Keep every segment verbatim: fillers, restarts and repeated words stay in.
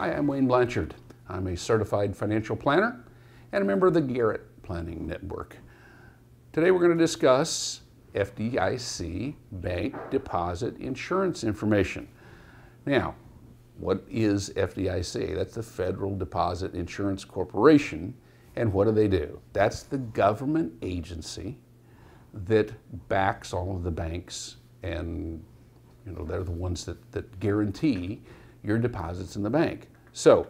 Hi, I'm Wayne Blanchard. I'm a certified financial planner and a member of the Garrett Planning Network. Today we're going to discuss F D I C Bank Deposit Insurance Information. Now, what is F D I C? That's the Federal Deposit Insurance Corporation. And what do they do? That's the government agency that backs all of the banks, and you know, they're the ones that, that guarantee your deposits in the bank. So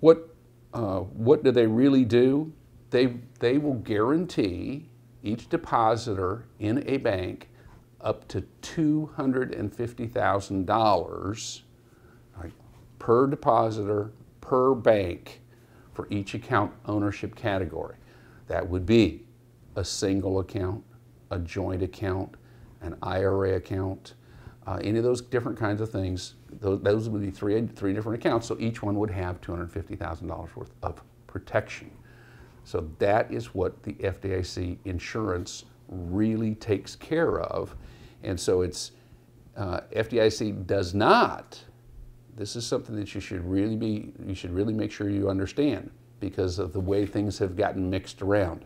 what, uh, what do they really do? They, they will guarantee each depositor in a bank up to two hundred fifty thousand dollars right, per depositor, per bank, for each account ownership category. That would be a single account, a joint account, an I R A account, uh, any of those different kinds of things. Those, those would be three, three different accounts, so each one would have two hundred fifty thousand dollars worth of protection. So that is what the F D I C insurance really takes care of. And so it's, uh, F D I C does not, this is something that you should really be, you should really make sure you understand because of the way things have gotten mixed around.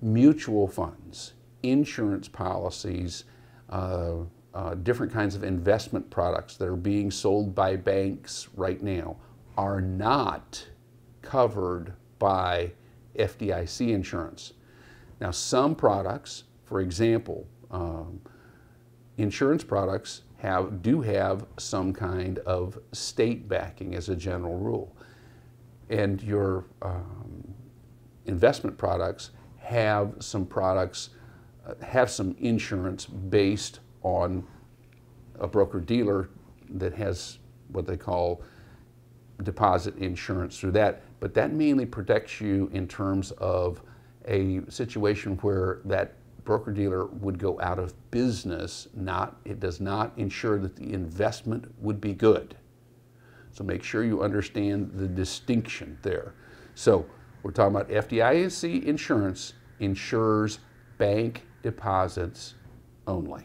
Mutual funds, insurance policies, uh, uh, different kinds of investment products that are being sold by banks right now are not covered by F D I C insurance. Now, some products, for example, um, insurance products have, do have some kind of state backing as a general rule. And your um, investment products have some products, uh, have some insurance based on a broker-dealer that has what they call deposit insurance through that. But that mainly protects you in terms of a situation where that broker-dealer would go out of business. Not, it does not ensure that the investment would be good. So make sure you understand the distinction there. So we're talking about F D I C insurance insures bank deposits only.